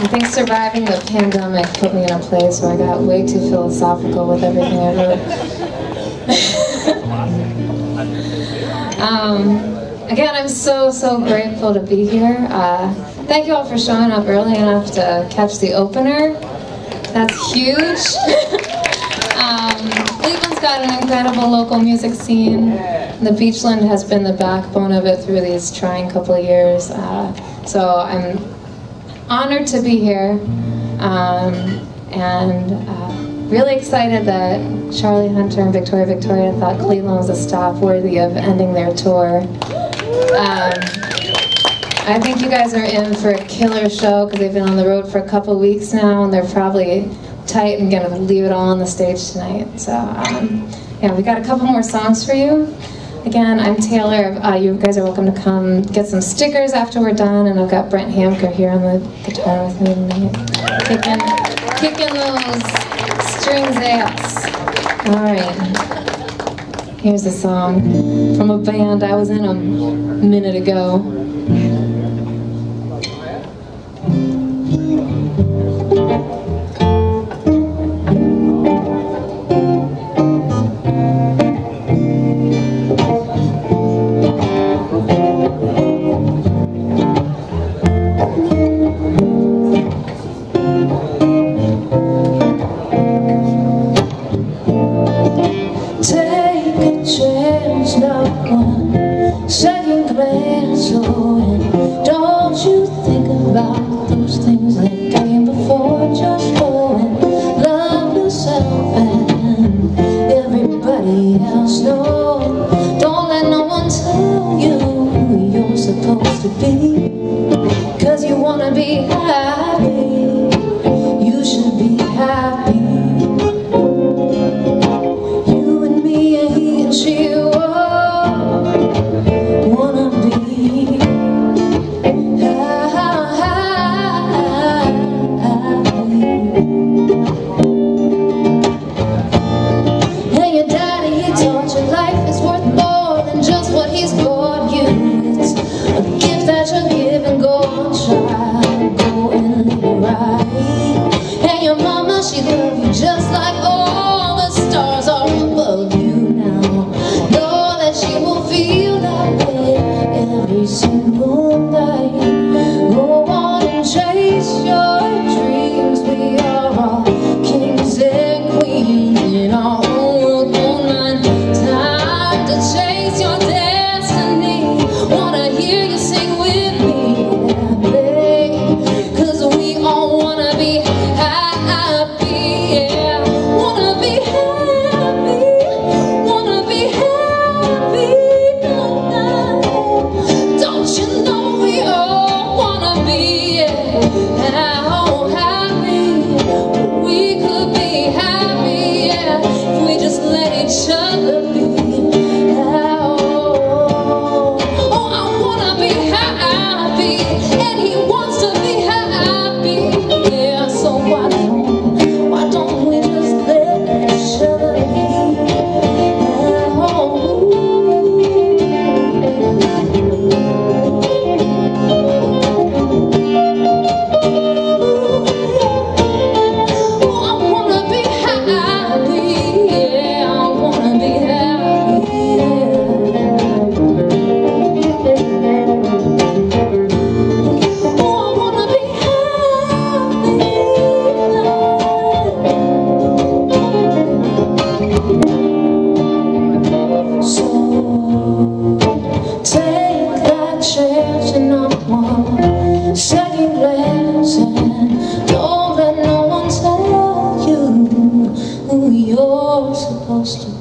I think surviving the pandemic put me in a place where I got way too philosophical with everything I wrote. Again, I'm so grateful to be here. Thank you all for showing up early enough to catch the opener. That's huge. Cleveland's got an incredible local music scene. The Beachland has been the backbone of it through these trying couple of years. So I'm honored to be here, really excited that Charlie Hunter and Victoria thought Cleveland was a stop worthy of ending their tour. I think you guys are in for a killer show because they've been on the road for a couple weeks now, and they're probably tight and going to leave it all on the stage tonight. So yeah, we got a couple more songs for you. Again, I'm Taylor. You guys are welcome to come get some stickers after we're done, and I've got Brent Hamker here on the guitar with me tonight, kicking those strings ass. All right, here's a song from a band I was in a minute ago. Don't let no one tell you who you're supposed to be.